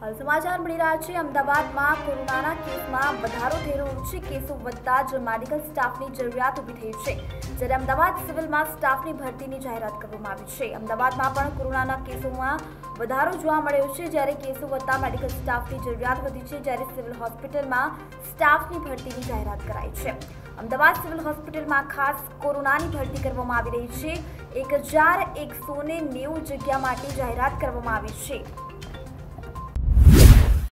હાલ સમાચાર મળી રહ્યા છે અમદાવાદમાં કોરોનાના કેસમાં વધારો થઈ રહ્યો છે। કેસો વધતા જ મેડિકલ સ્ટાફની જરૂરિયાત ઊભી થઈ છે, જ્યારે અમદાવાદ સિવિલમાં સ્ટાફની ભરતીની જાહેરાત કરવામાં આવી છે। અમદાવાદમાં પણ કોરોનાના કેસોમાં વધારો જોવા મળ્યો છે, જ્યારે કેસો વધતા મેડિકલ સ્ટાફની જરૂરિયાત વધી છે, જ્યારે સિવિલ હોસ્પિટલમાં સ્ટાફની ભરતીની જાહેરાત કરાઈ છે। અમદાવાદ સિવિલ હોસ્પિટલમાં ખાસ કોરોનાની ભરતી કરવામાં આવી રહી છે। 1190 જગ્યા માટે જાહેરાત કરવામાં આવી છે।